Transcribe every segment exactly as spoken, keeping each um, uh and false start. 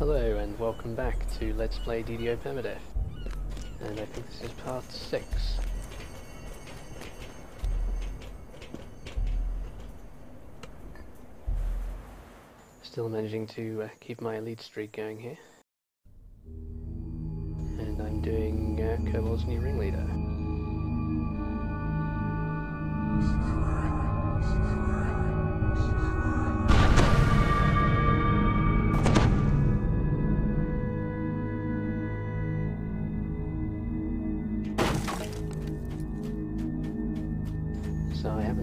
Hello and welcome back to Let's Play D D O Permadeath, and I think this is part six. Still managing to uh, keep my elite streak going here, and I'm doing uh, Kobold's New Ringleader.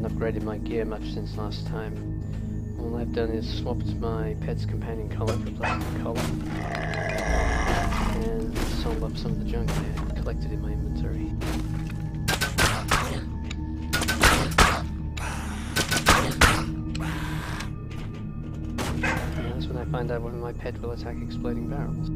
Upgraded my gear much since last time. All I've done is swapped my pet's companion collar for plastic collar and sold up some of the junk I had collected in my inventory. And that's when I find out when my pet will attack exploding barrels.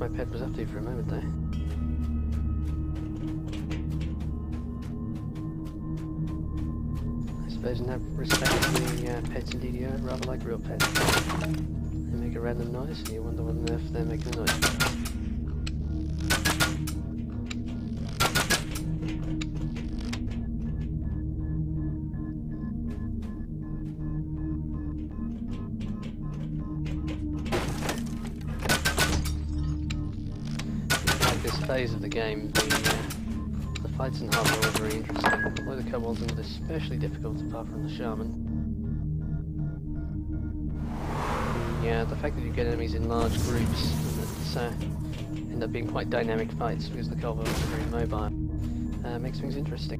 My pet was up to for a moment there. I suppose in that respect the uh, pets in D D O are rather like real pets. They make a random noise and you wonder what on earth they're making a noise about. Phase of the game, the, uh, the fights in Harbour are very interesting. Although the kobolds are especially difficult, apart from the shaman. Yeah, the, uh, the fact that you get enemies in large groups that uh, end up being quite dynamic fights because the kobolds are very mobile uh, makes things interesting.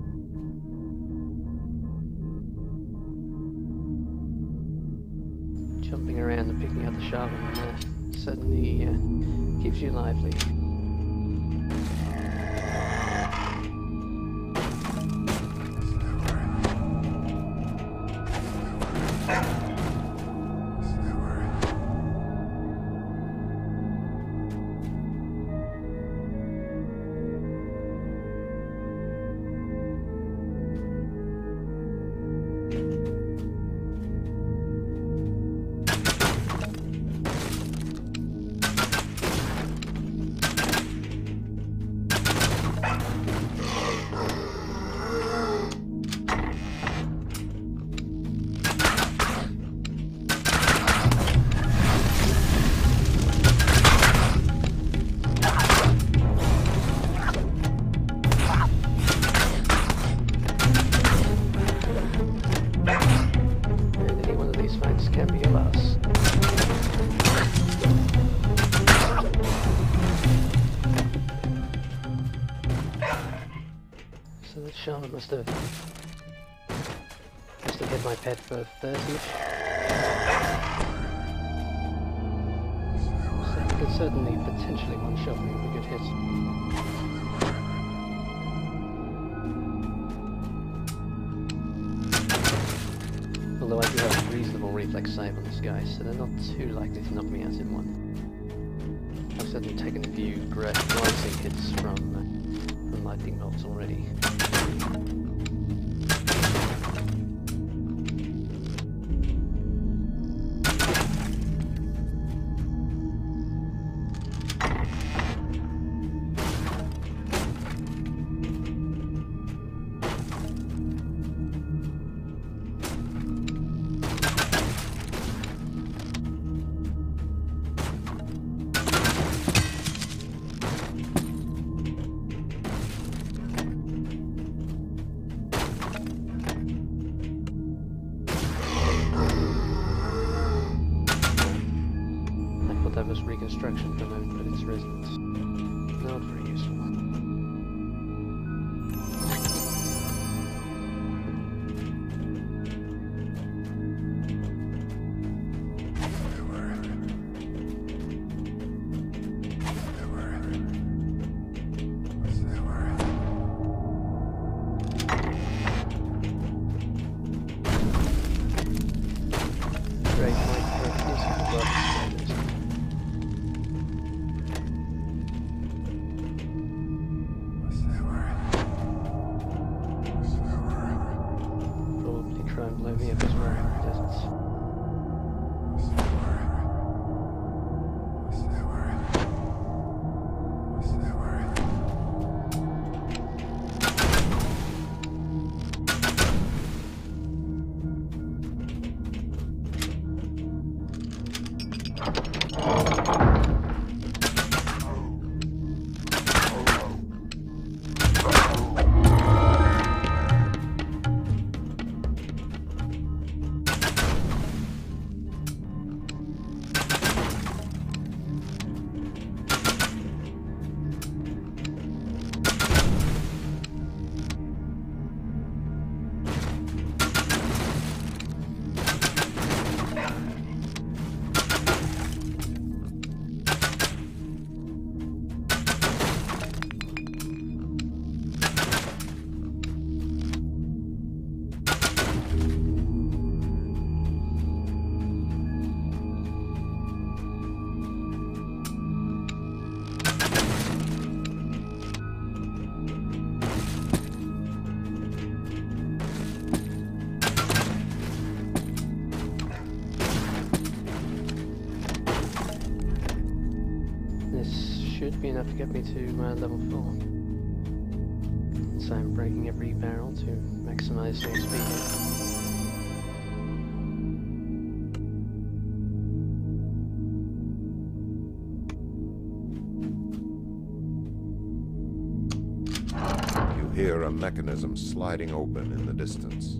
Jumping around and picking up the shaman uh, certainly uh, keeps you lively. Shaman must have must have hit my pet for thirty. So it could certainly potentially one shot me with a good hit. Although I do have a reasonable reflex save on this guy, so they're not too likely to knock me out in one. I've certainly taken a few glancing hits from, uh, from lightning bolts already. multi-purpose reconstruction domain for its residents. Not very useful. Enough to get me to my uh, level four. So I'm breaking every barrel to maximize the speed. You hear a mechanism sliding open in the distance.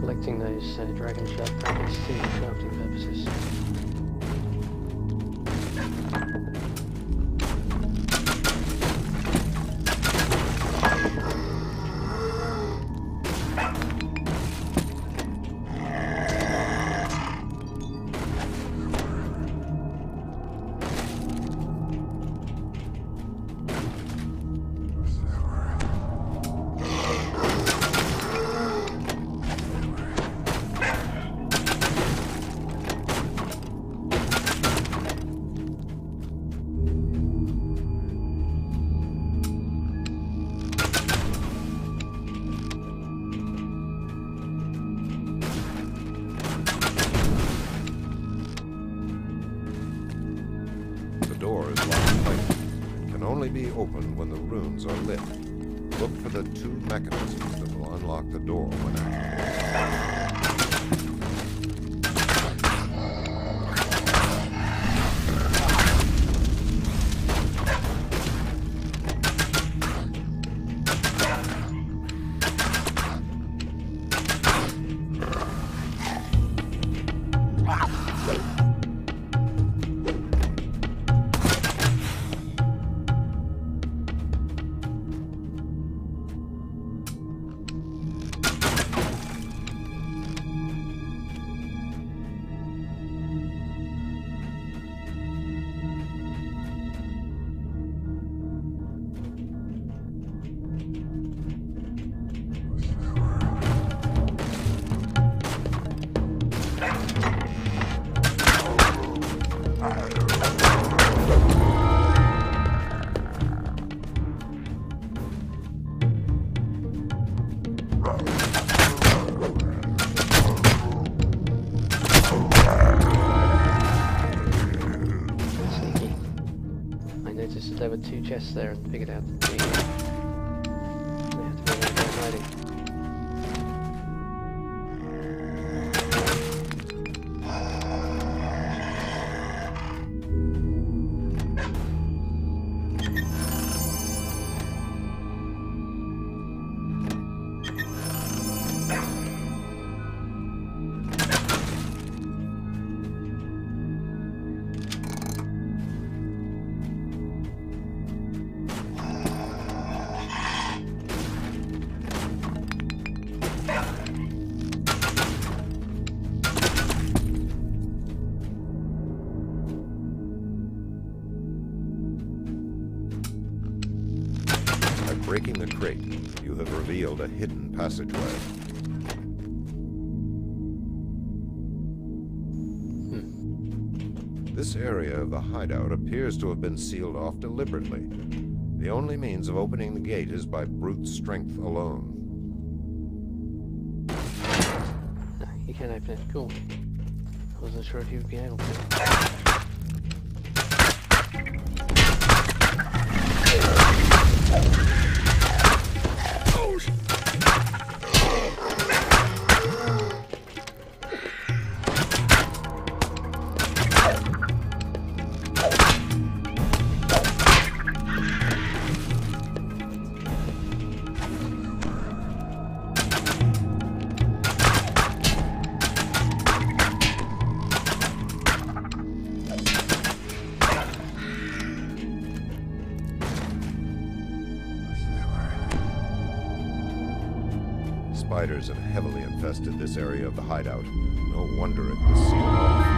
Collecting those uh, dragon shaft packets to crafting purposes. Open when the runes are lit. Look for the two mechanisms that will unlock the door when I... Yeah. there were two chests there and figured out to be breaking the crate, you have revealed a hidden passageway. Hmm. This area of the hideout appears to have been sealed off deliberately. The only means of opening the gate is by brute strength alone. You can't open it. Cool. I wasn't sure if you'd be able to. Spiders have heavily infested this area of the hideout. No wonder it was sealed off.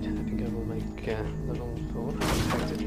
right. I think I will make uh, the room floor. That's it.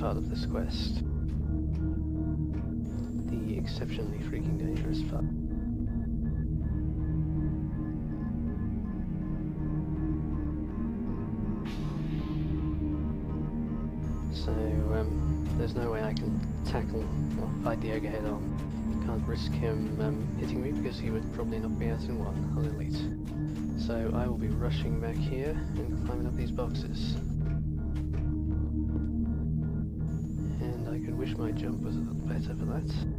Part of this quest. The exceptionally freaking dangerous part. So, um, there's no way I can tackle or fight the ogre head on. Can't risk him um, hitting me because he would probably knock me out in one, I'll elite. So I will be rushing back here and climbing up these boxes. I wish my jump was a little better for that.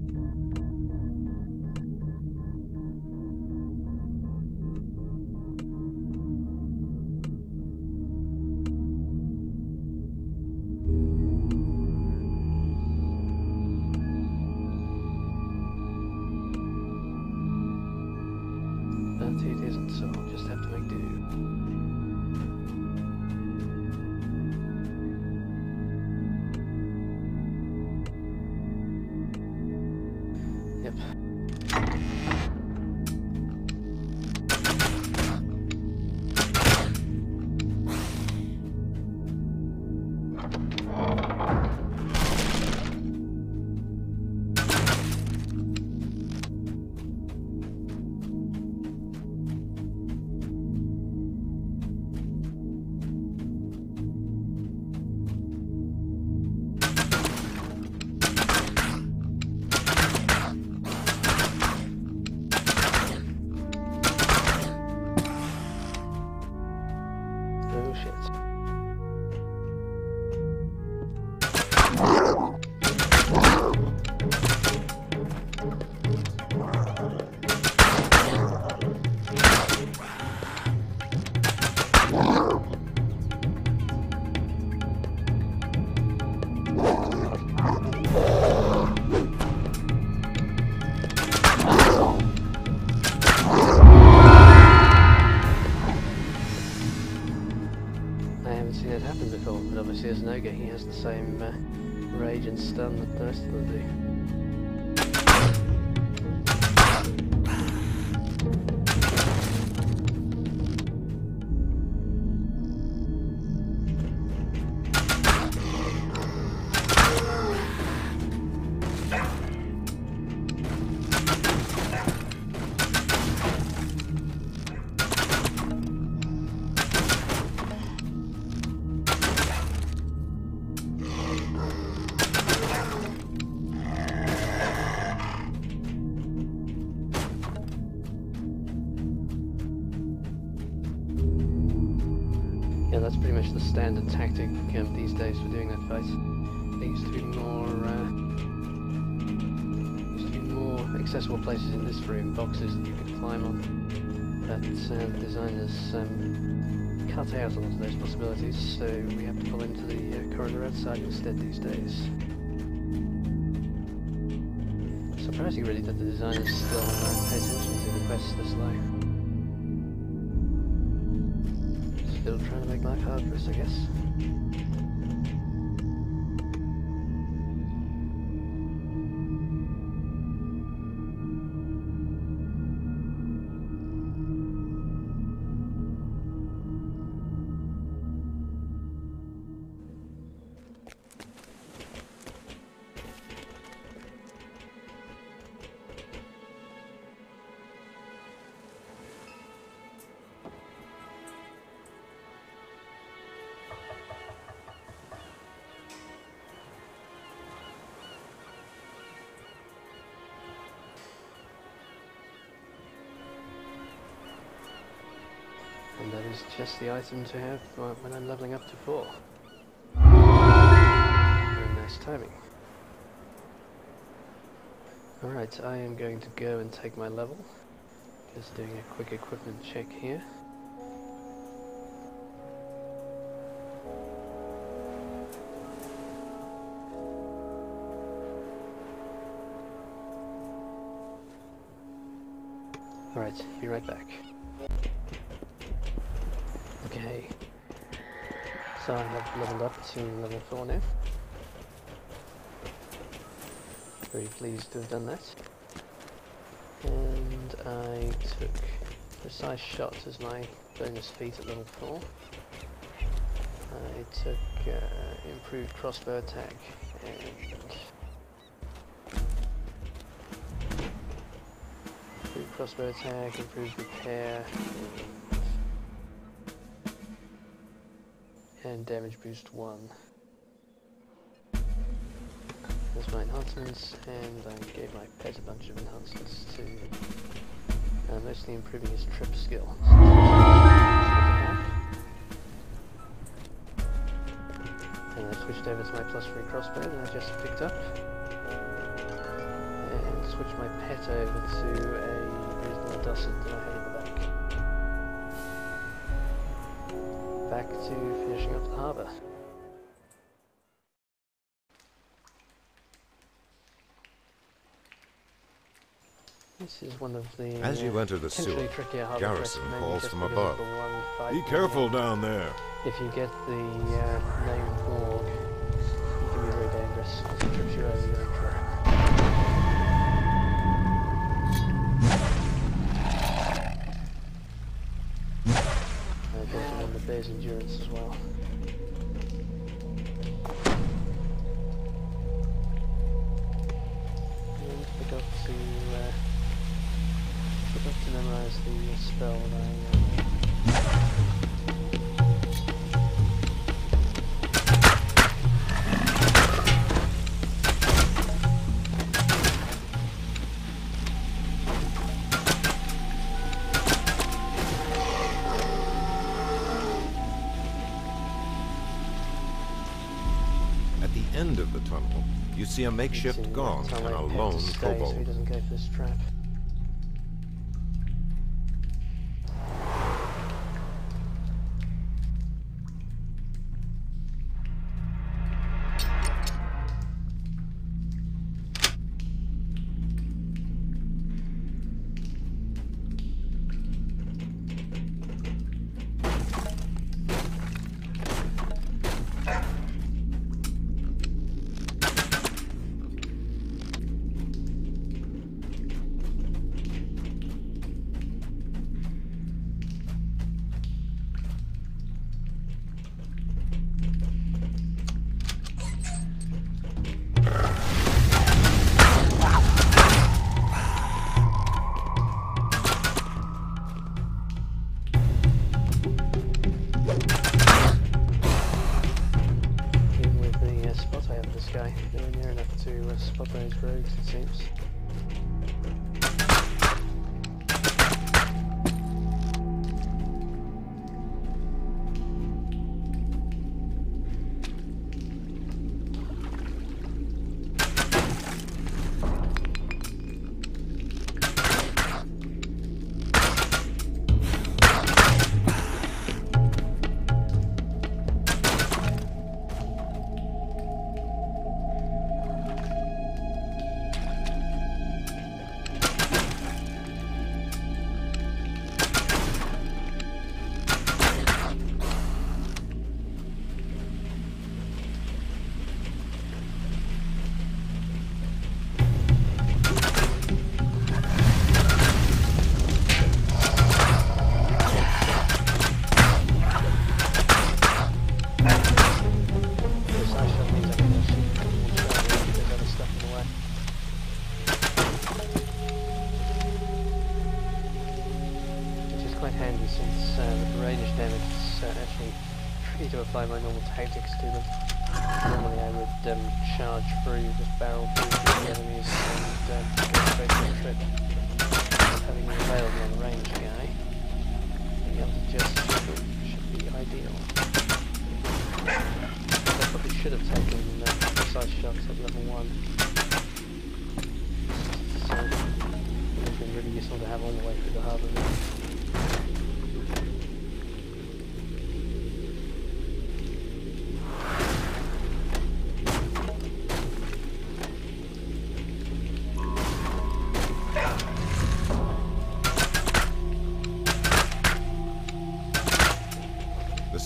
Same uh, rage and stun that the rest of them do. Standard tactic um, these days for doing that fight. There used to be more, uh, used to be more accessible places in this room, boxes that you could climb on. But uh, the designers um, cut out a lot of those possibilities, so we have to pull into the uh, corridor outside instead these days. surprising really that the designers still uh, pay attention to the quests this low. Still trying to make life hard for us, I guess. And that is just the item to have when I'm leveling up to four. Very nice timing. Alright, I am going to go and take my level. Just doing a quick equipment check here. Alright, be right back. Okay, so I have leveled up to level four now. Very pleased to have done that. And I took precise shot as my bonus feat at level four. I took uh, improved crossbow attack and improved crossbow attack, improved repair. And damage boost one. There's my enhancements, and I gave my pet a bunch of enhancements to uh, mostly improving his trip skill. And I switched over to my plus three crossbow that I just picked up. And switched my pet over to a reasonable dusset that I had in the back. Back to finishing up the harbour. This is one of the as you uh, enter the sewer, garrison calls from above. Be careful down there. If you get the uh, name Borg, it can be very dangerous. It trips you over your track. There's endurance as well. And forgot to uh, forgot to memorise the spell that I. Uh, You see a makeshift gong and a lone kobold. So he doesn't go for this trap. them since uh, the range damage is uh, actually free to apply my normal tactics to them. Normally I would um, charge through, just barrel through the enemies and um, go straight to the trip. Having failed on the range guy, being able to just shoot him should be ideal. I probably should have taken uh, precise shots at level one. So it would have been really useful to have all the way through the harbour there.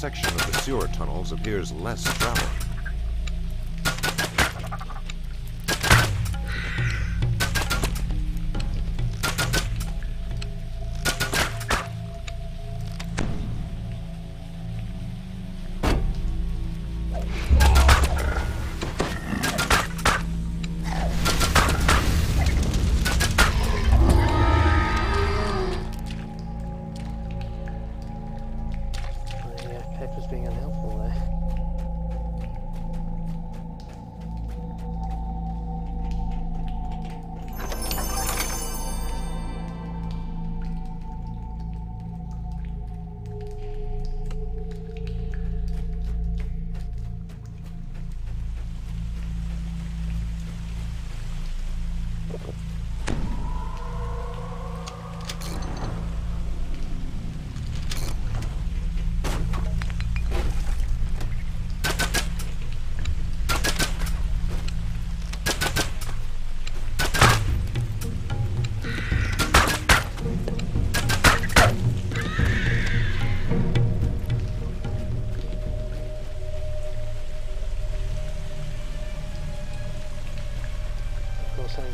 Section of the sewer tunnels appears less traveled.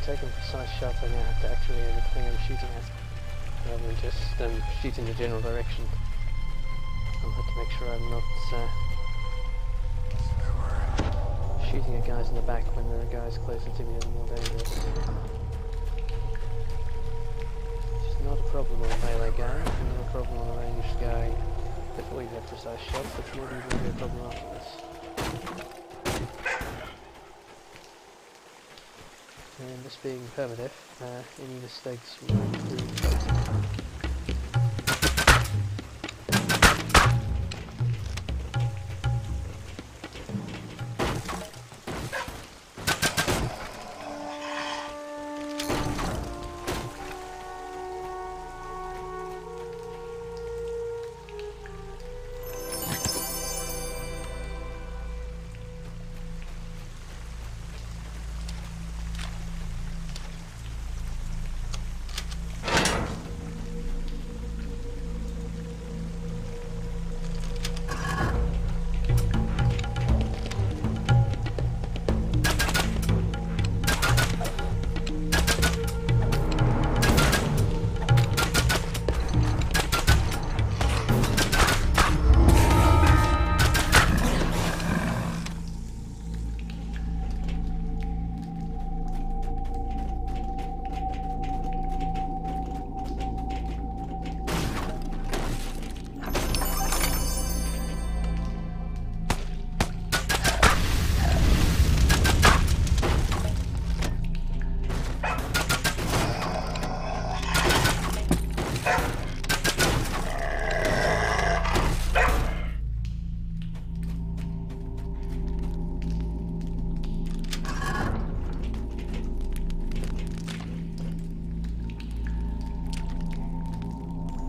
Taking precise shots, I now have to actually aim at the thing I'm shooting at, rather than just um, shoot in the general direction. I'll have to make sure I'm not uh, shooting at guys in the back when there are guys closer to me and more dangerous. It's not a problem on a melee guy, it's not a problem on a ranged guy before you have precise shots, it's not even really a problem afterwards. And this being permadeath, uh, any mistakes will be improved.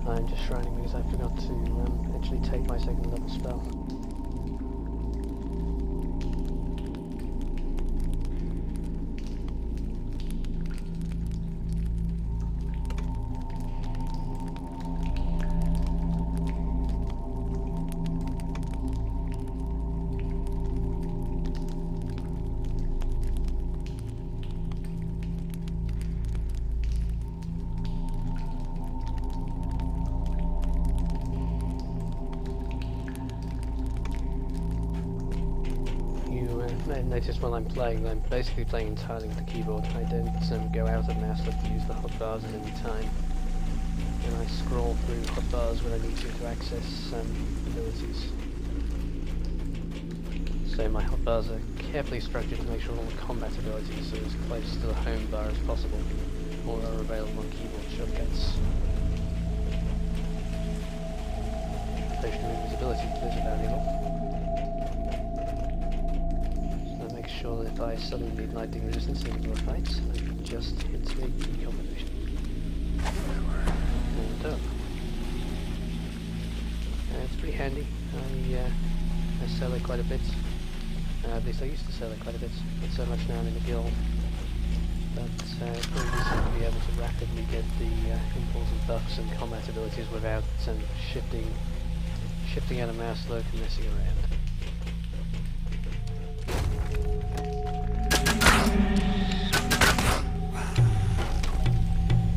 I'm just shrining because I forgot to um, actually take my second level spell. Notice while I'm playing, I'm basically playing entirely with the keyboard. I don't um, go out of mouse, I have to use the hot bars at any time. And and I scroll through the bars when I need to to access um, abilities. So my hotbars are carefully structured to make sure all the combat abilities are as close to the home bar as possible, or are available on keyboard shortcuts. Potion of invisibility clears about it all. So I make sure that if I suddenly need lightning resistance in the middle of fights, it just hits the key combination. And done. Uh, it's pretty handy. I, uh, I sell it quite a bit. Uh, at least I used to sell it quite a bit, not so much now I'm in the guild. But uh, it's pretty decent to be able to rapidly get the uh, impulse and buffs and combat abilities without um, shifting shifting out a mouse load and messing around.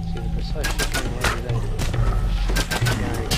See the precise shifting way we don't shift down again.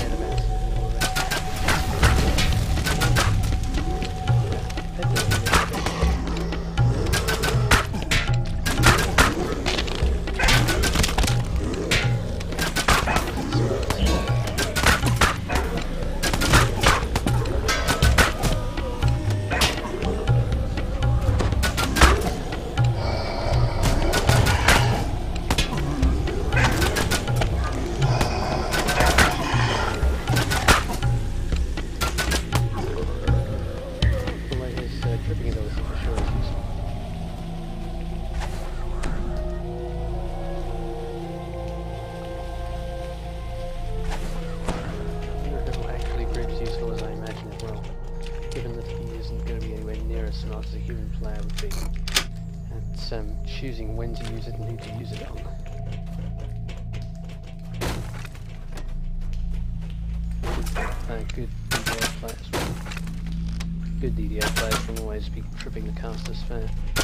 Choosing when to use it and who to use it on. Uh, good D D O players. Good D D O players can always be tripping the caster's fan. The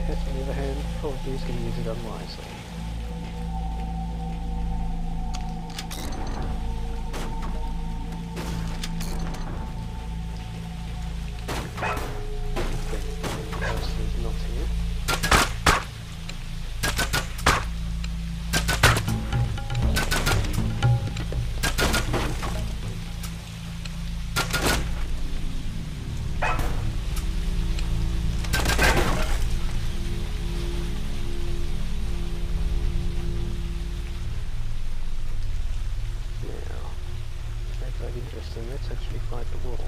pet, on the other hand, probably is going to use it unwisely. Interesting, let's actually fight the wolves.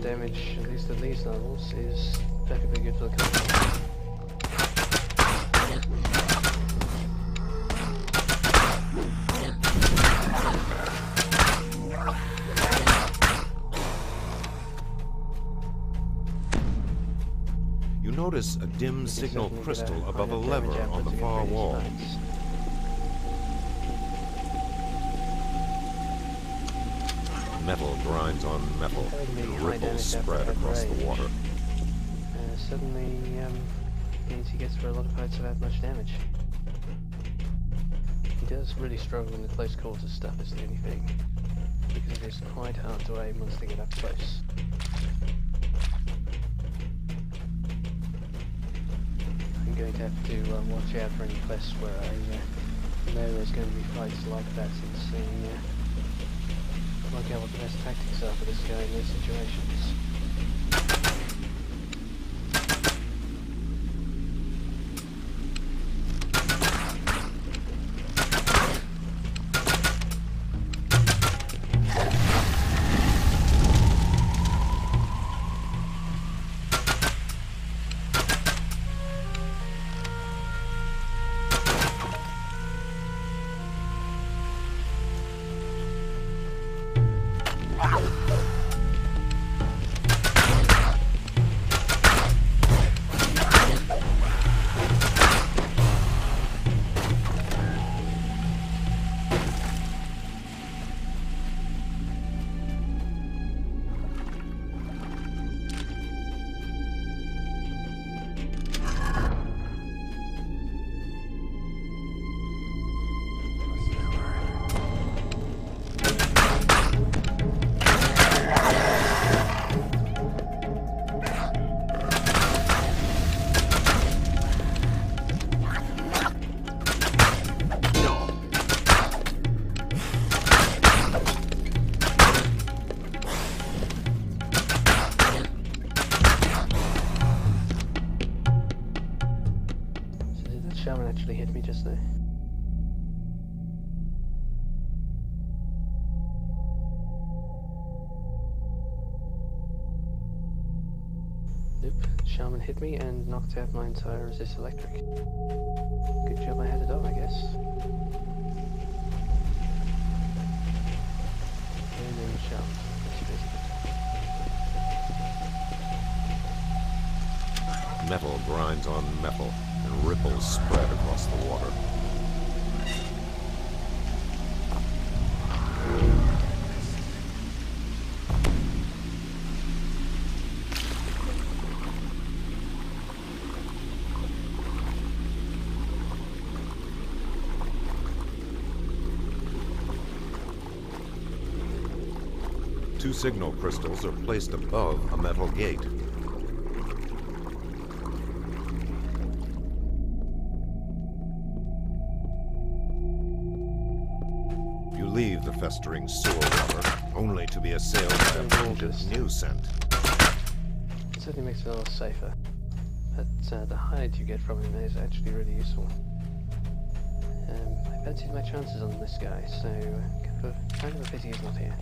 Damage, at least at these levels, is perfectly good for the combat. You notice a dim signal crystal above a lever on the far wall. Metal grinds on metal, and ripples spread across the water. Uh, suddenly, um, means he gets through a lot of fights without much damage. He does really struggle in the close quarters stuff, is the only thing, because it is quite hard to aim once they get up close. have to um, watch out for any quests where I uh, know there's going to be fights like that, since the uh, work out what the best tactics are for this guy in these situations. Shaman hit me and knocked out my entire resist electric. Good job I had it up, I guess. And then Shaman. She visited. Metal grinds on metal, and ripples spread across the water. Two signal crystals are placed above a metal gate. You leave the festering sewer water, only to be assailed by a boldest new scent. It certainly makes it a little safer, but uh, the hide you get from him is actually really useful. Um, I fancied my chances on this guy, so uh, kind of a pity he's not here.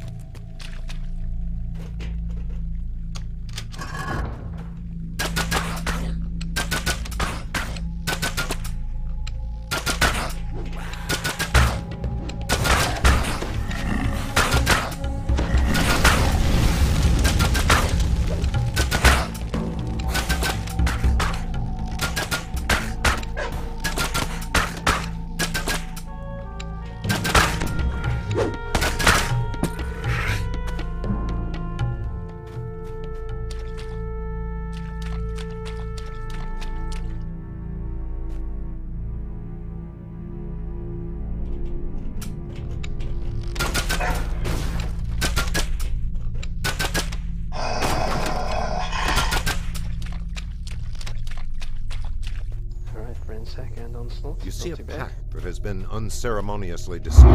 You see a pack that has been unceremoniously destroyed.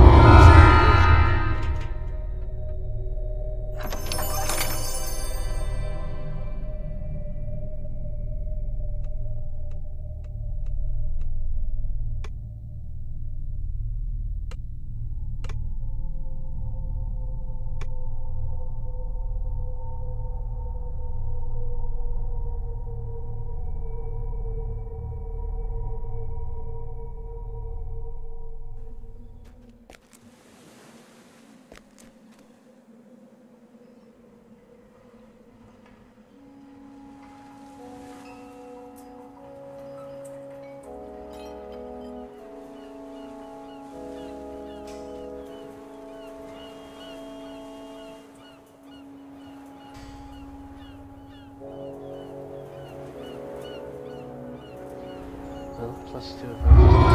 Plus two of those.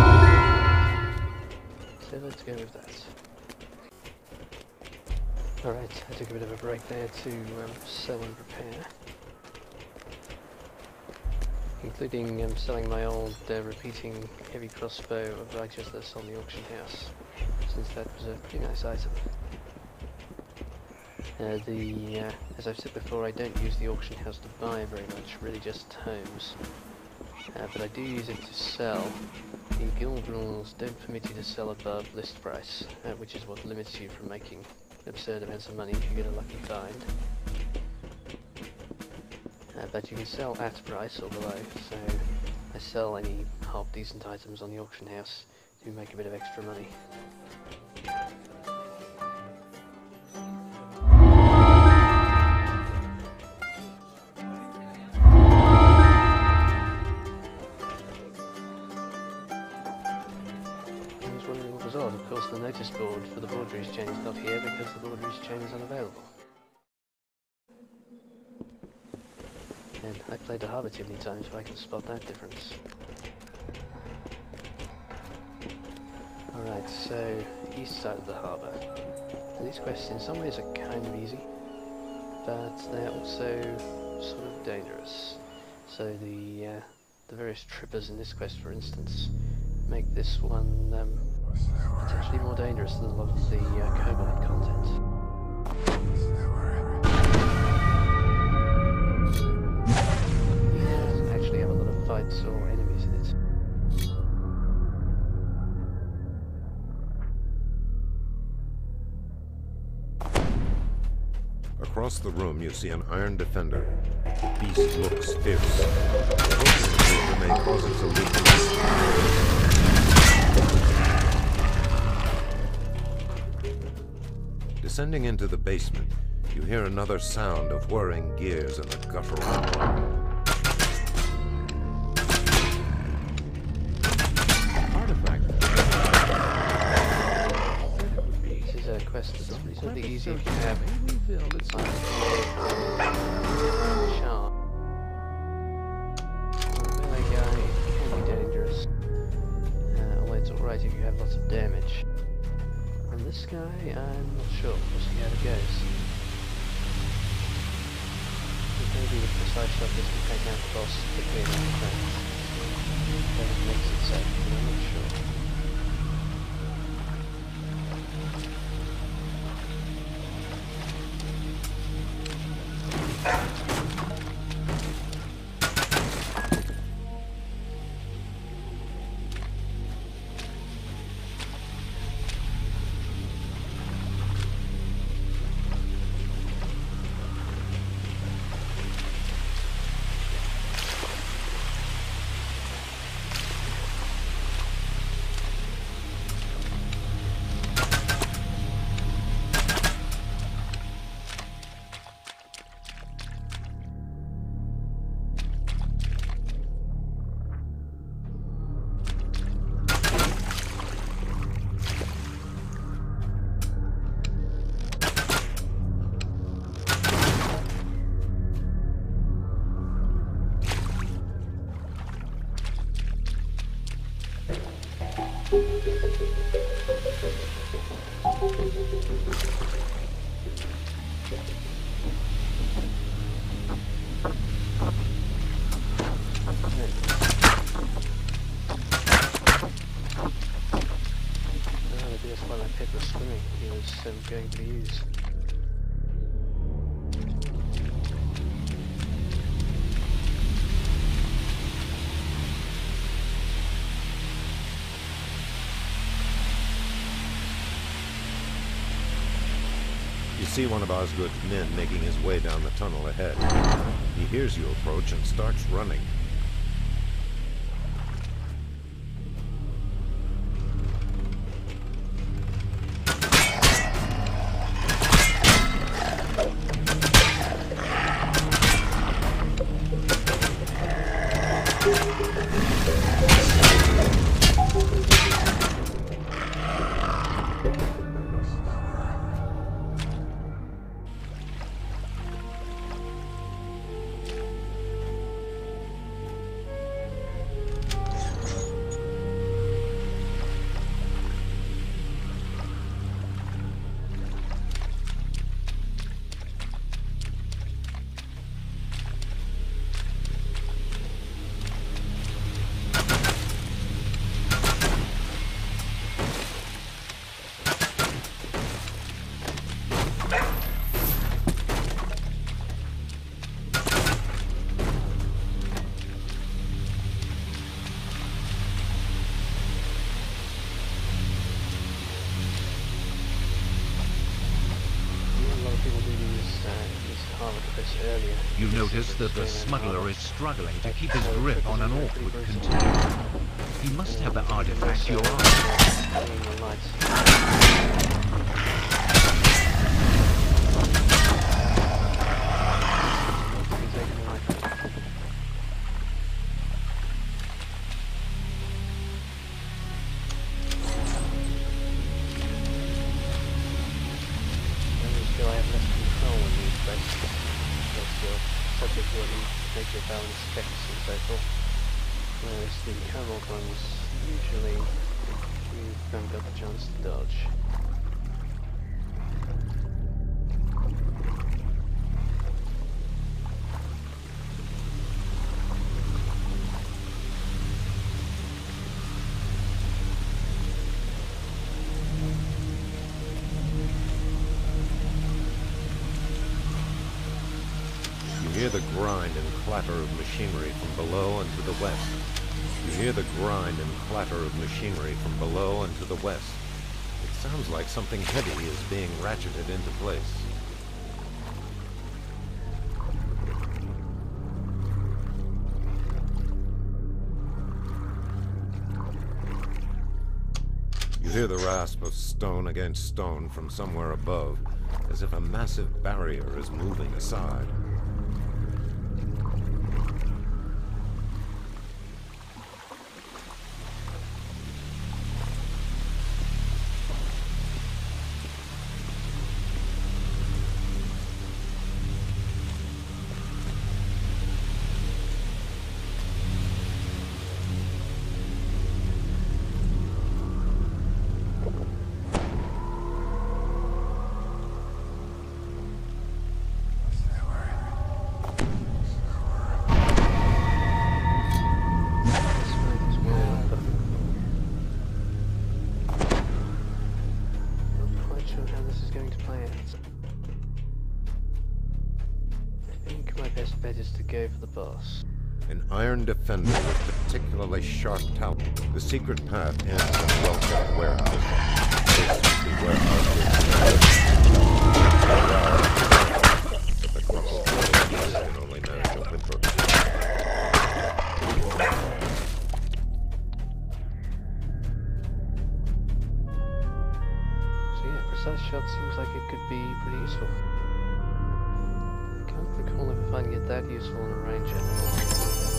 So let's go with that. Alright, I took a bit of a break there to um, sell and repair. including um, selling my old uh, repeating heavy crossbow of righteousness on the auction house, since that was a pretty nice item. Uh, the, uh, as I've said before, I don't use the auction house to buy very much, really just homes. Uh, but I do use it to sell. The guild rules don't permit you to sell above list price, uh, which is what limits you from making absurd amounts of money if you get a lucky find. Uh, but you can sell at price or below, so I sell any half-decent items on the auction house to make a bit of extra money. For the Borderies chain is not here because the Borderies chain is unavailable. And I played the Harbour too many times so I can spot that difference. Alright, so the east side of the harbour. So these quests in some ways are kind of easy, but they're also sort of dangerous. So the, uh, the various trippers in this quest, for instance, make this one um, it's actually more dangerous than a lot of the uh, Kobold content. It doesn't actually have a lot of fights or enemies in it. Across the room you see an iron defender. The beast looks fierce. The opening may cause it to leak. Descending into the basement, you hear another sound of whirring gears and a guttural artifact. This is a quest that's reasonably easy if you have it. Charm. Melee guy can be dangerous. Uh, well, it's alright if you have lots of damage. This guy, I'm not sure. We'll see how it goes. It may be the precise shot is to take out the boss quickly in the crates. That makes it safe, but I'm not sure. Going to use. You see one of Osgood's men making his way down the tunnel ahead. He hears you approach and starts running. this earlier. You notice that the smuggler is struggling to keep his grip on an awkward container. He must have the artifact you're the grind and clatter of machinery from below and to the west. You hear the grind and clatter of machinery from below and to the west. It sounds like something heavy is being ratcheted into place. You hear the rasp of stone against stone from somewhere above, as if a massive barrier is moving aside. An iron defender with particularly sharp talons. The secret path ends in a well-kept warehouse. This is the warehouse. But the cross can only manage a whimper. So yeah, precise shot seems like it could be pretty useful. I can't recall if I can get that useful in a ranger. The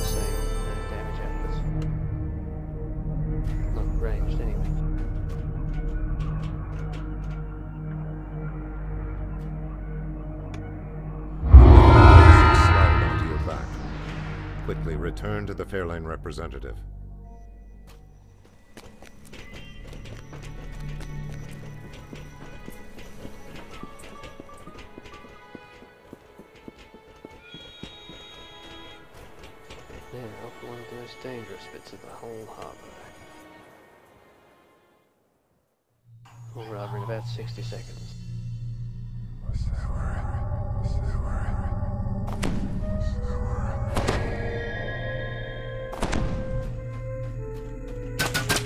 same uh, damage outputs. Not ranged anyway. Slide onto your back. Quickly return to the Fairlane representative. Dangerous bits of the whole harbour. We'll arrive in about sixty seconds.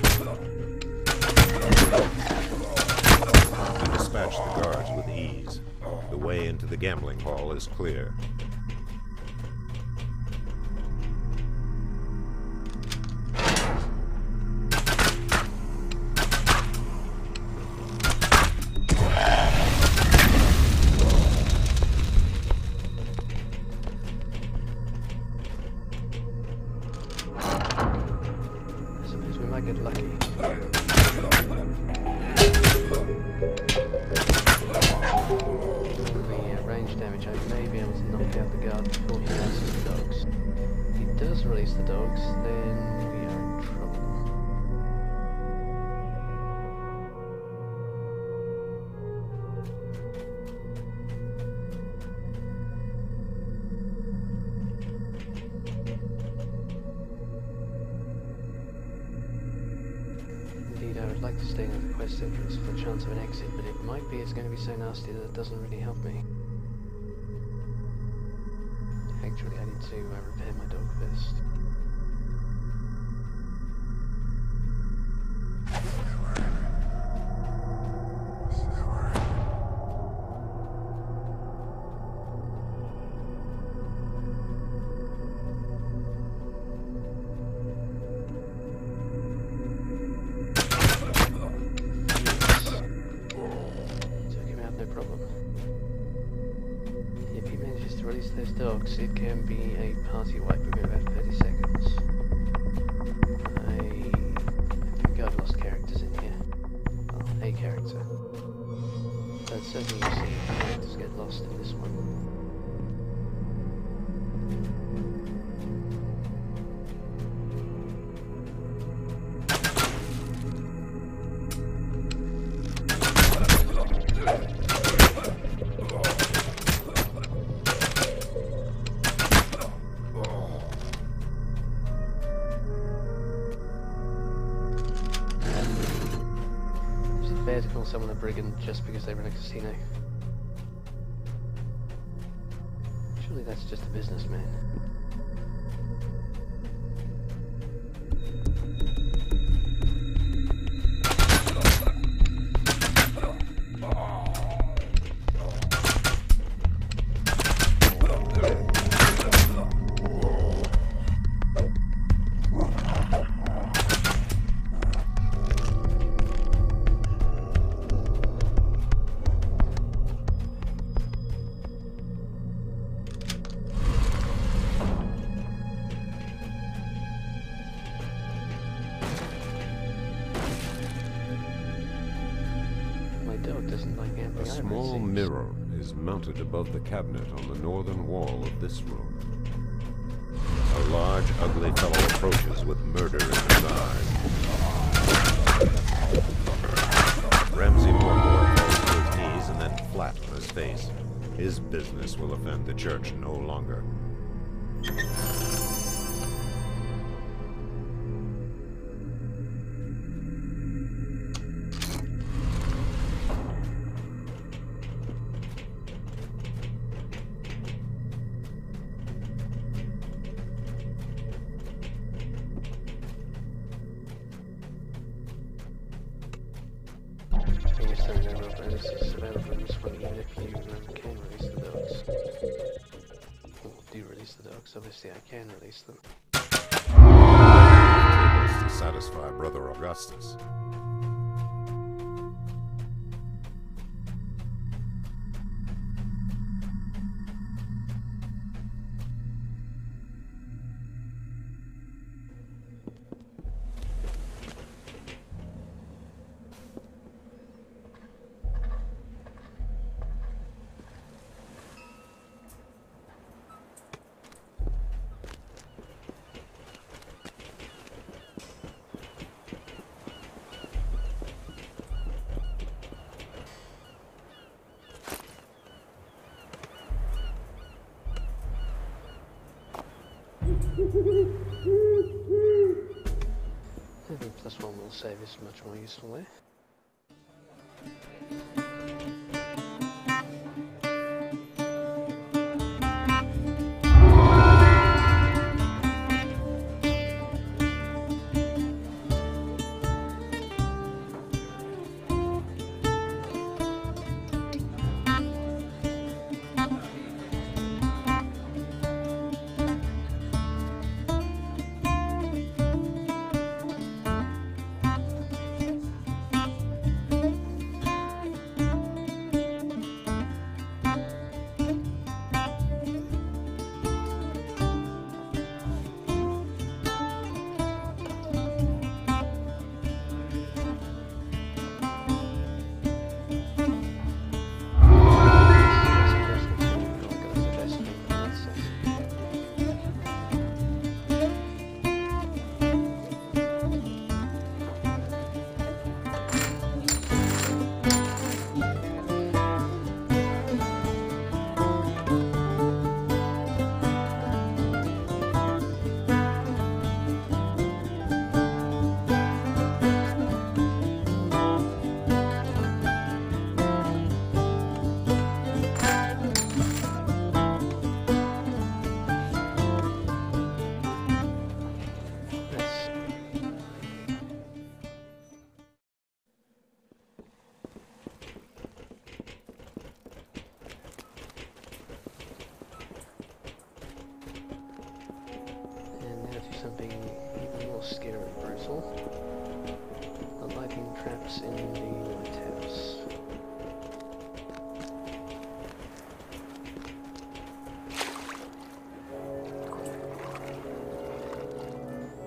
You dispatch the guards with ease. The way into the gambling hall is clear. Doesn't really help me. Actually, I need to uh, repair my dog first. dogs, it can be a party wipe within about thirty seconds. I, I think I've lost characters in here. Well, a character. But certainly you see characters get lost in this one. Someone a brigand just because they run a casino. Surely that's just a businessman. Mounted above the cabinet on the northern wall of this room. A large, ugly fellow approaches with murder in his eye. Ramsay Mormore falls to his knees and then flat on his face. His business will offend the church no longer. Plus one will save is much more useful there.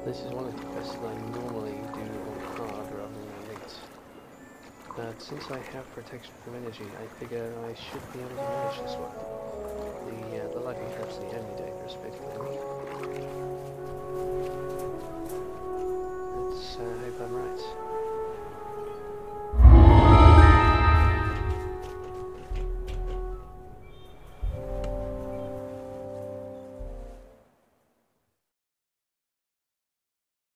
This is one of the quests that I normally do on hard rather than elite. But since I have protection from energy, I figure I should be able to manage this one. The, uh, the lightning traps and the enemy dangerous bit for me. Let's uh, hope I'm right.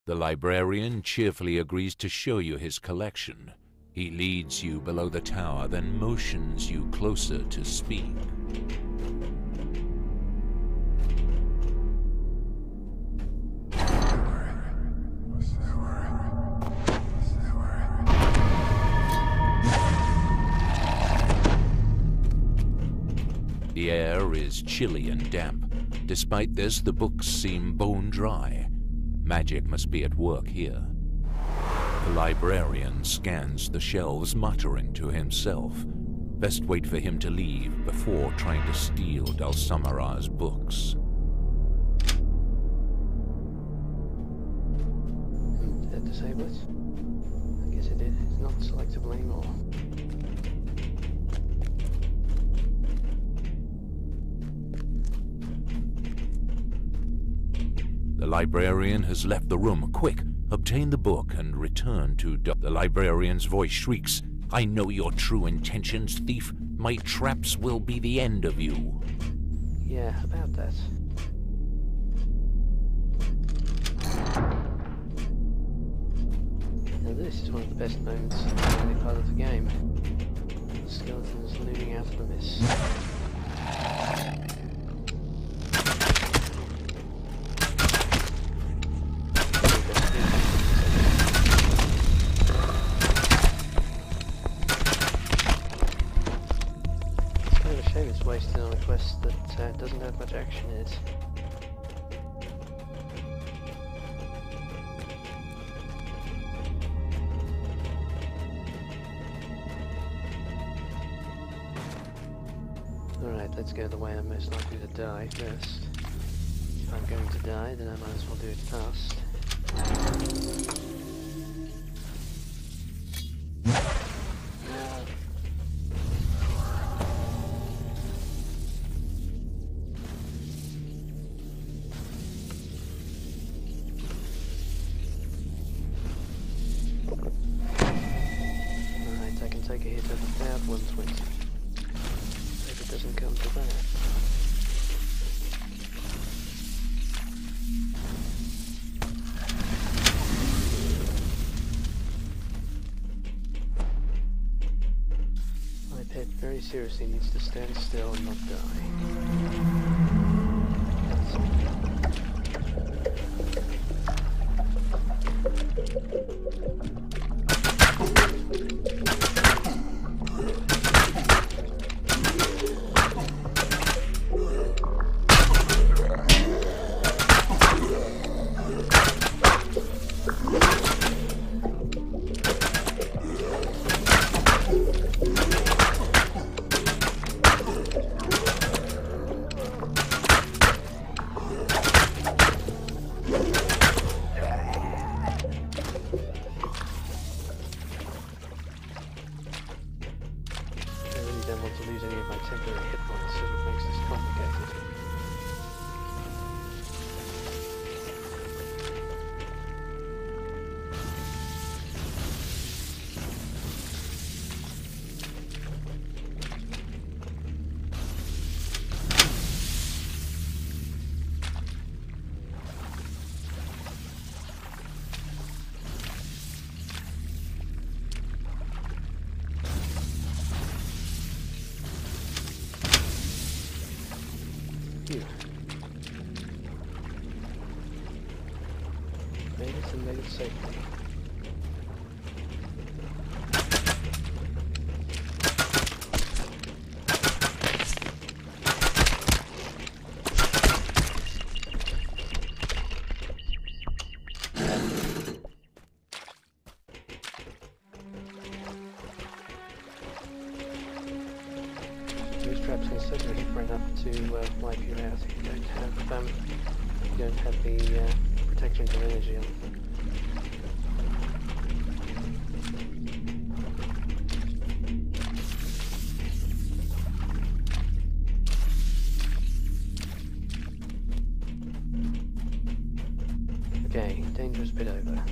The librarian cheerfully agrees to show you his collection. He leads you below the tower, then motions you closer to speak. The air is chilly and damp. Despite this, the books seem bone dry. Magic must be at work here. The librarian scans the shelves, muttering to himself. Best wait for him to leave before trying to steal Dalsamara's books. Did that disable it? I guess it did. It's not selectable anymore. The librarian has left the room. Quick, obtain the book and return to Do- The librarian's voice shrieks, "I know your true intentions, thief. My traps will be the end of you." Yeah, about that. Now this is one of the best moments in any part of the game. The skeletons looming out of the mist. On a quest that uh, doesn't have much action in it. Alright, let's go the way I'm most likely to die first. If I'm going to die, then I might as well do it fast. Seriously needs to stand still and not to uh, wipe you out if you don't have, um, you don't have the uh, spectrums of energy. Okay, dangerous bit over.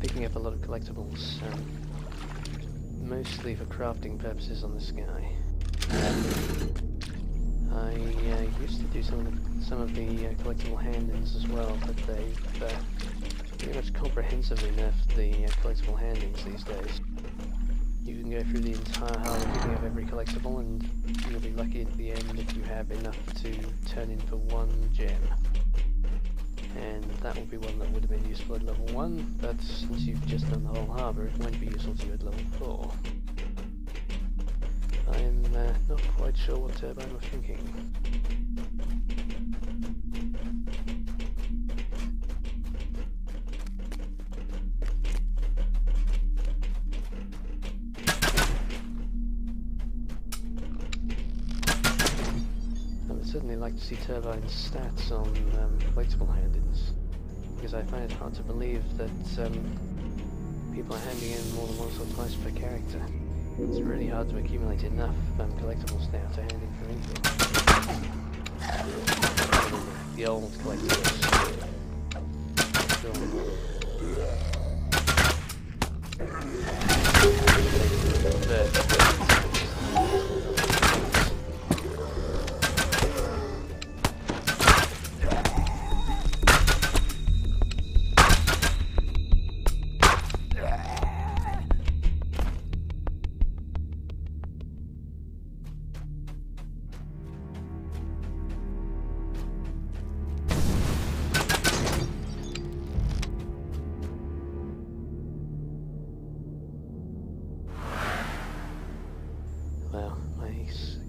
Picking up a lot of collectibles, um, mostly for crafting purposes on this guy. I uh, used to do some of the, some of the uh, collectible hand-ins as well, but they've uh, pretty much comprehensively nerfed the uh, collectible hand-ins these days. You can go through the entire Harbour picking up every collectible, and you'll be lucky at the end if you have enough to turn in for one gem. And that will be one that would have been useful at level one, but since you've just done the whole harbour, it won't be useful to you at level four. I'm uh, not quite sure what Turbine was thinking. Certainly like to see Turbine's stats on um, collectible hand-ins, because I find it hard to believe that um, people are handing in more than once or twice per character. It's really hard to accumulate enough um, collectibles now to hand in for anything. The old collectibles.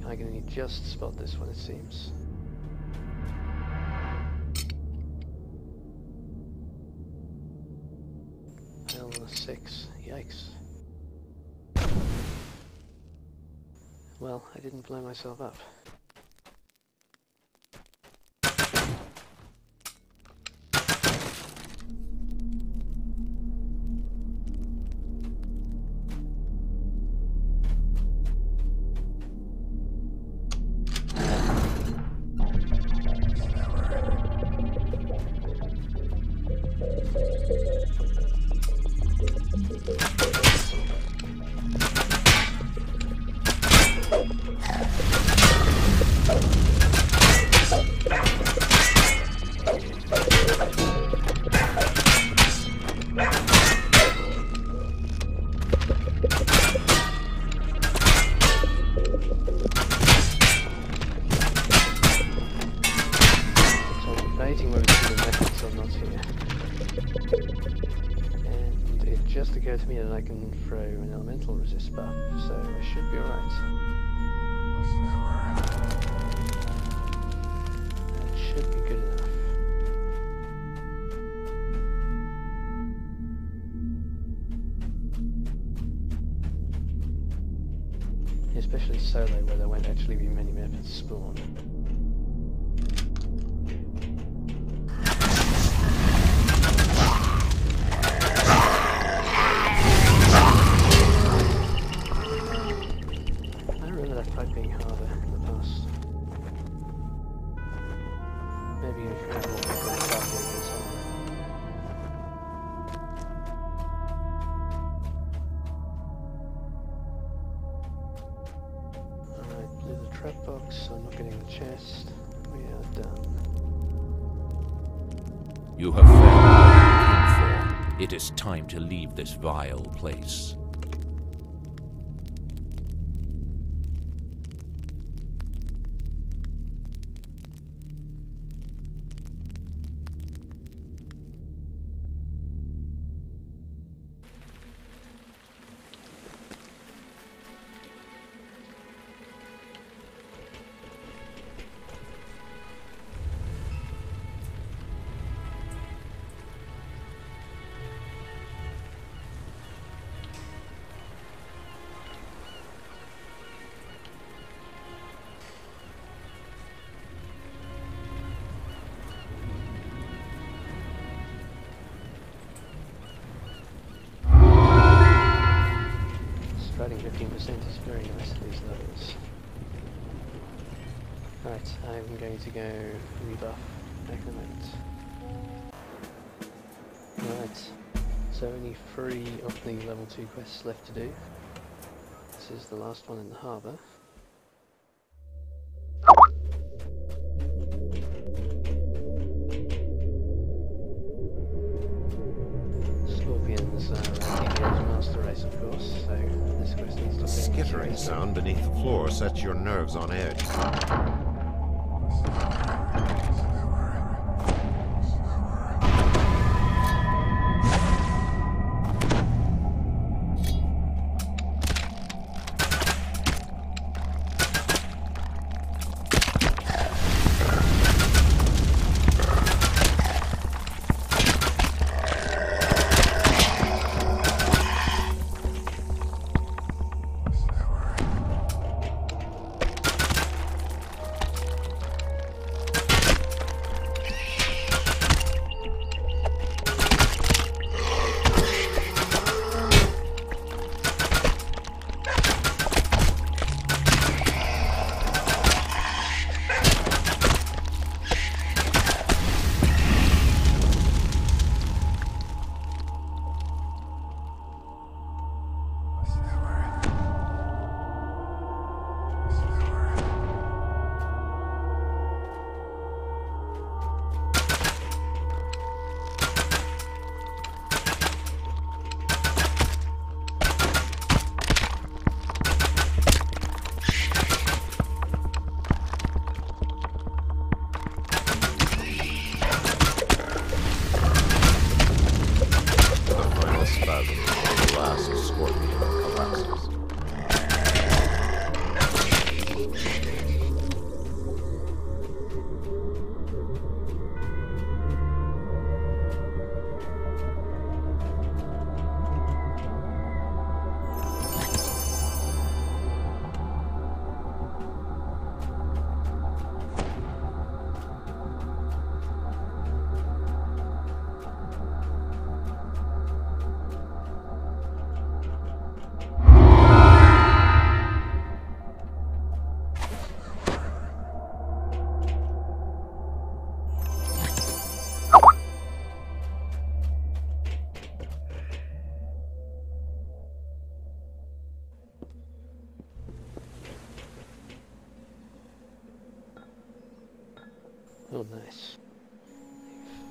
I can only just spot this one, it seems. Level six, yikes. Well, I didn't blow myself up. It and I can throw an elemental resist buff, so I should be alright. That should be good enough. Especially solo, where there won't actually be many methods spawn. I remember that fight being harder in the past. Maybe even if you have more battle against Harbour. Trap box, I'm not getting the chest. We are done. You have failed to look for. It is time to leave this vile place. fifteen percent is very nice at these levels. Right, I'm going to go rebuff Acclimate. Right, so only three of the level two quests left to do. This is the last one in the harbour. Skittering sound beneath the floor sets your nerves on edge. Oh, nice.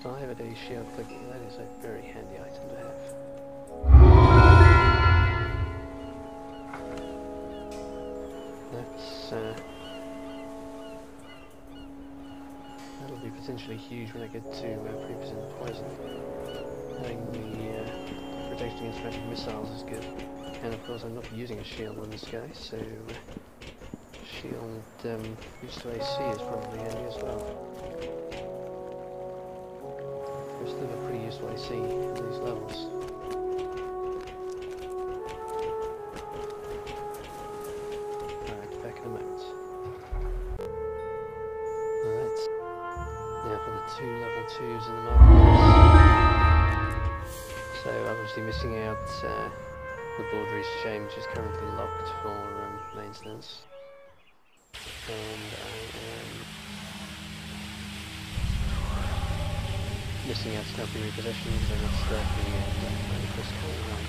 Five a day shield clicking, that is a very handy item to have. That's, uh... that'll be potentially huge when I get to uh, three percent poison. Having the, uh, protecting us from missiles is good. And of course I'm not using a shield on this guy, so shield um, boost to A C is probably handy as well. There's still a pretty useful A C in these levels. Twos in the market. So I'm obviously missing out uh, the border exchange, which is currently locked for um, maintenance. And I am missing out stealthy repositions, and it's stealthy and just coming on.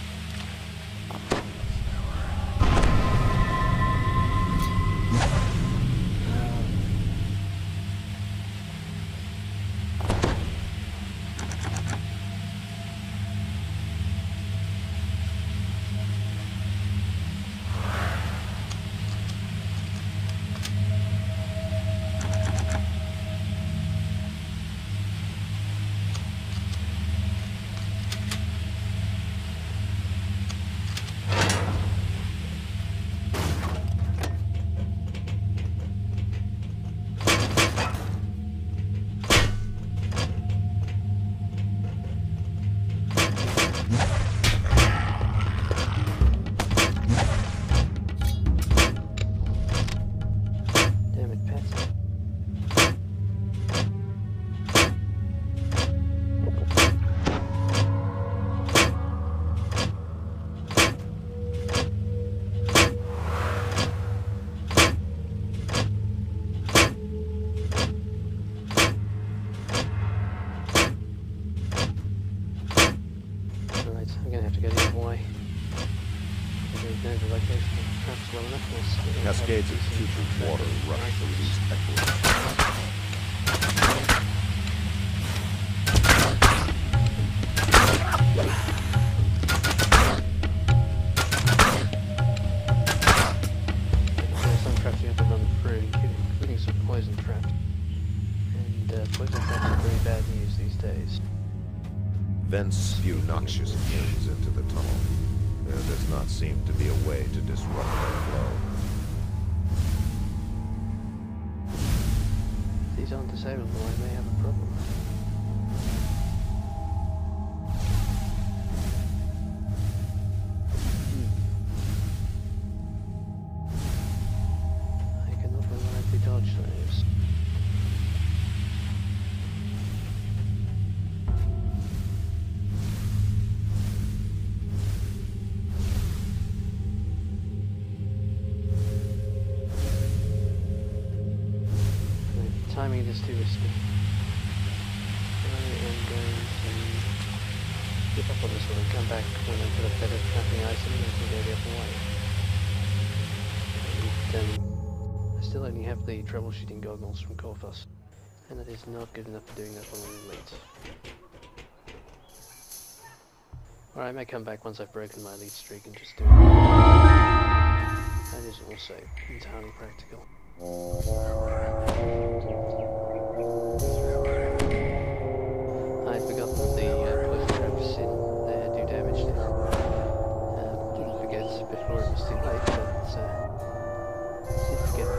Cascades of putrid water rush from these echoes. Timing is too risky. I am going to give up on this one and come back when I've got a better trapping item and can go the other way. And, um, I still only have the troubleshooting goggles from Corvus, and that is not good enough for doing that on an elite. Or I may come back once I've broken my elite streak and just do it. That is also entirely practical. I forgot that the uh, poison traps in there do damage to them. Uh, didn't forget before it was too late, but uh, did forget,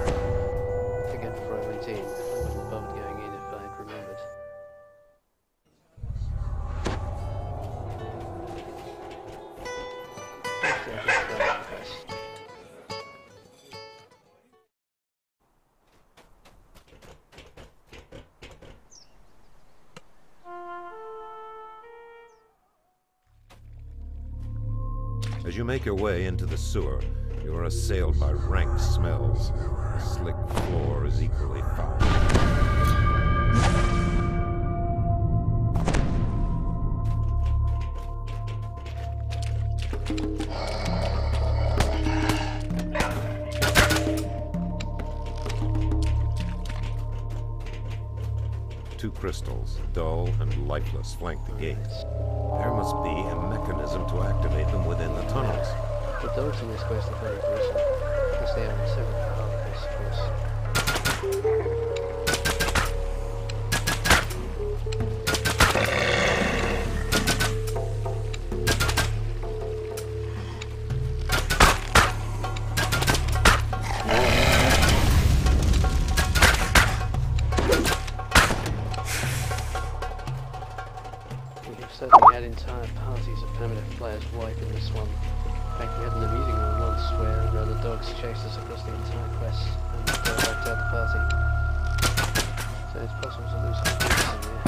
forget before I went in. I wouldn't have bothered going in if I had remembered. As you make your way into the sewer, you are assailed by rank smells. The slick floor is equally foul. Two crystals, dull and lifeless, flank the gates. There must be a mechanism to activate them within the tunnels. The dogs in this quest are very gruesome, because they are several hours, of course. dogs chase us across the entire quest and go back to the party. So it's possible to lose some pieces in here.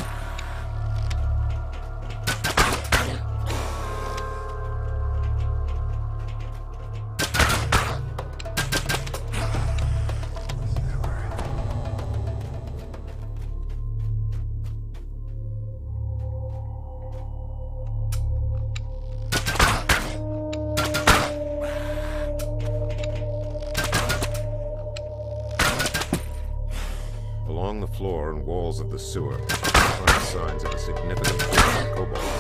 Floor and walls of the sewer find signs of a significant form of cobalt.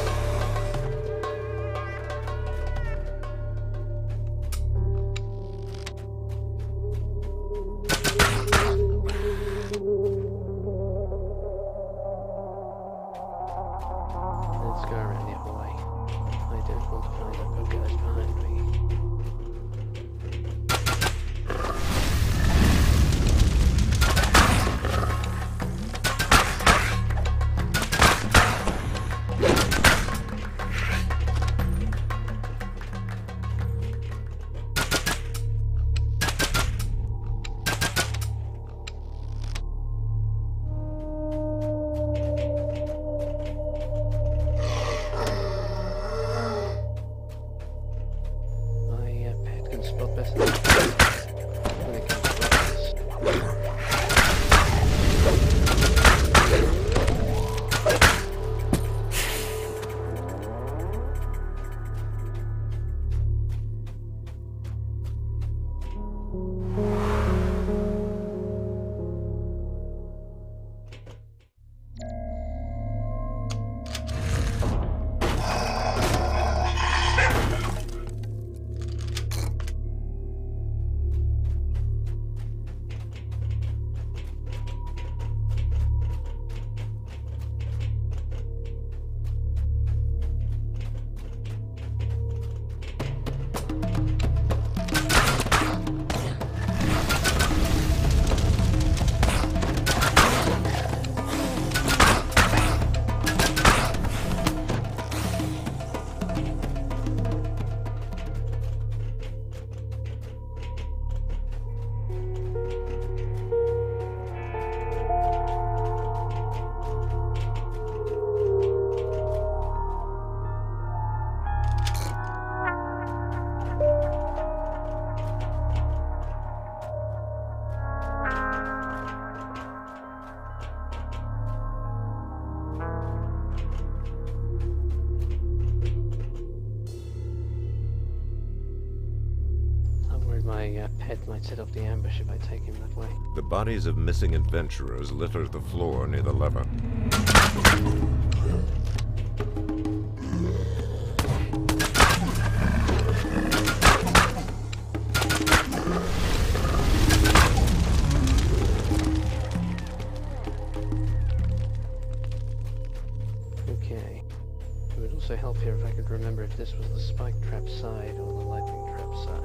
Up the ambush if I take him that way. The bodies of missing adventurers litter the floor near the lever. Okay. It would also help here if I could remember if this was the spike trap side or the lightning trap side.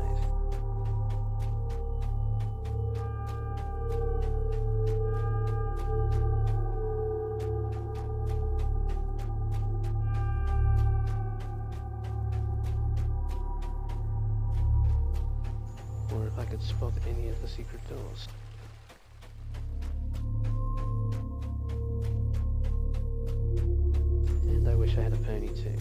Spot any of the secret doors. And I wish I had a pony too.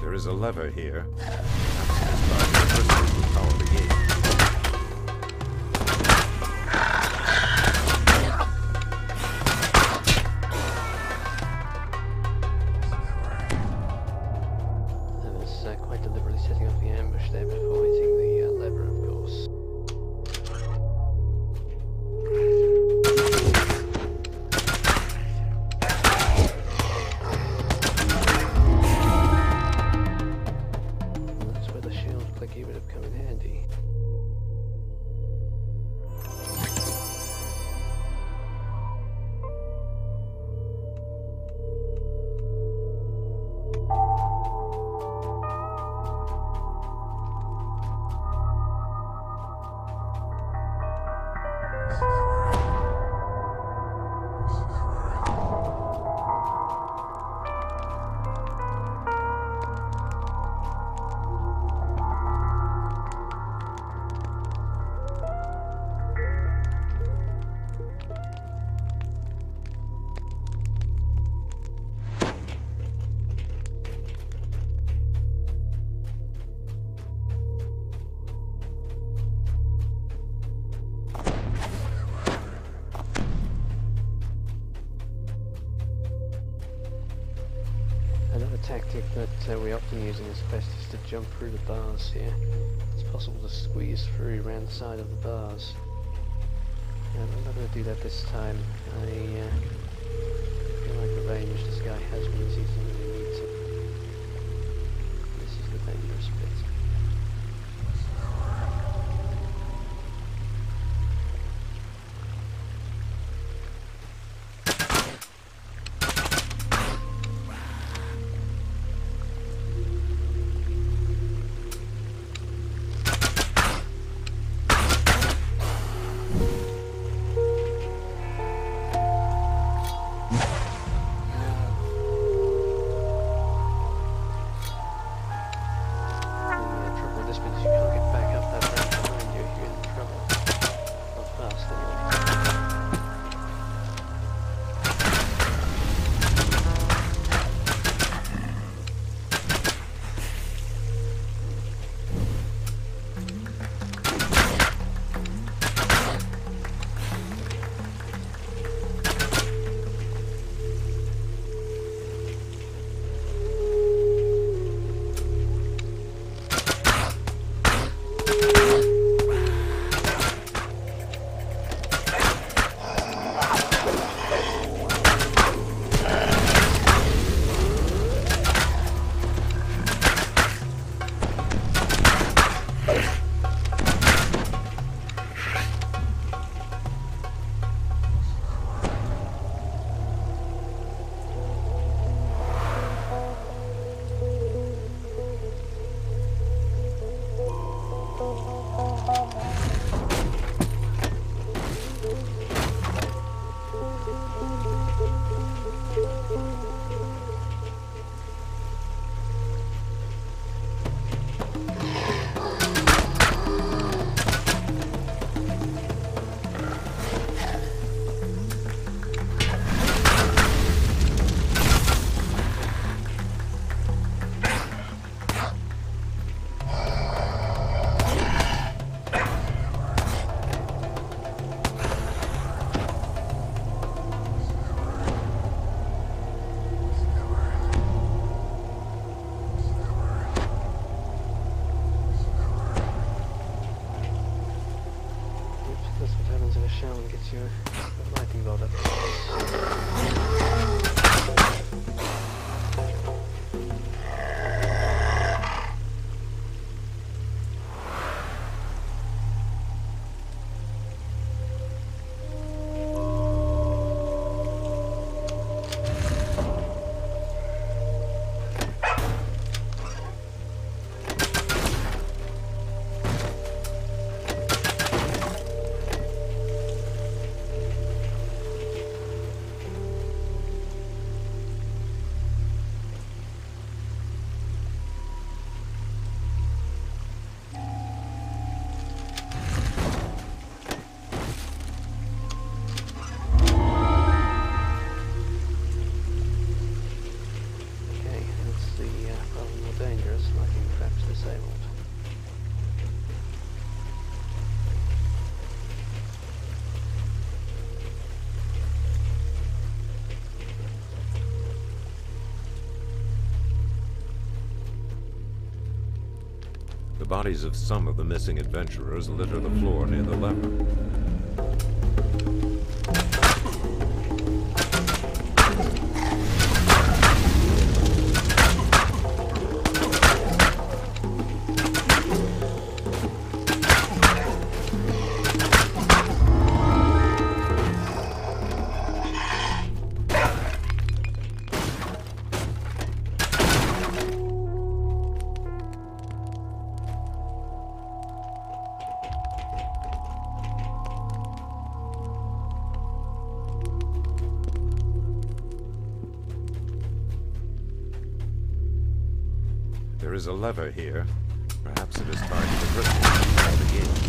There is a lever here. setting up the ambush there before hitting the uh, lever, of course. And that's where the shield clicky would have come in handy. Tactic that uh, we often use in this quest is to jump through the bars here. It's possible to squeeze through around the side of the bars. And I'm not going to do that this time. I uh, feel like the range this guy has when he's using it. This is the dangerous bit. The bodies of some of the missing adventurers litter the floor near the lever. There is a lever here. Perhaps it is tied to the first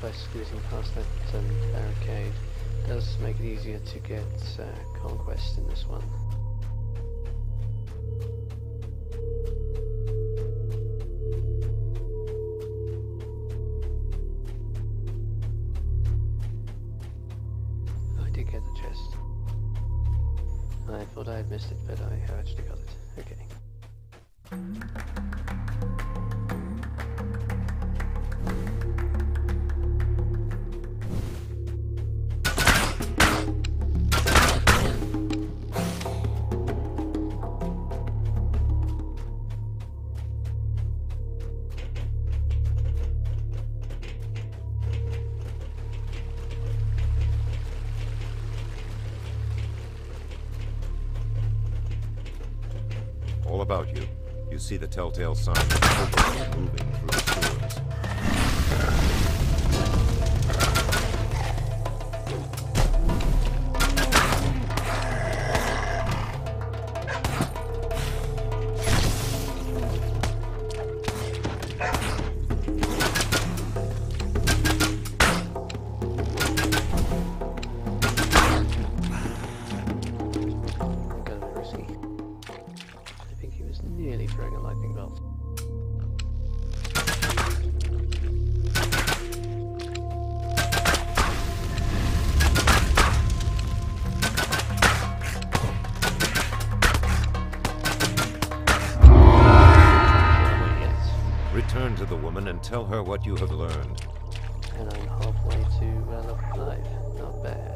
by squeezing past that um, barricade. Does make it easier to get uh, conquest in this one. I did get the chest. I thought I had missed it, but I actually got it. Okay. All about you. You see the telltale sign of Kobold moving through the sewers. Return to the woman and tell her what you have learned. And I'm halfway to uh, level five. Not bad.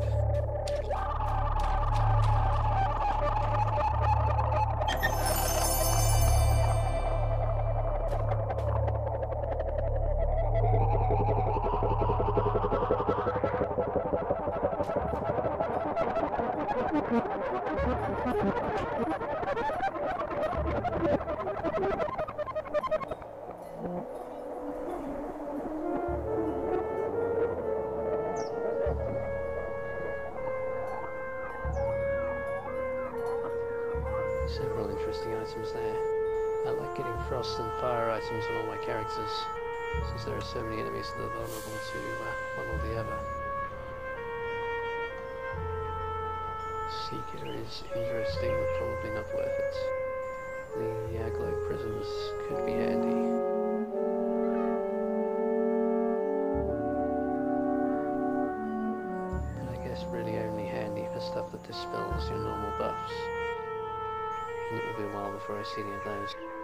Several interesting items there. I like getting frost and fire items on all my characters, since there are so many enemies that are vulnerable to uh, one or the other. Seeker is interesting, but probably not worth it. The uh, glow prisms could be handy. And I guess really only handy for stuff that dispels your normal buffs. And it will be a while before I see any of those.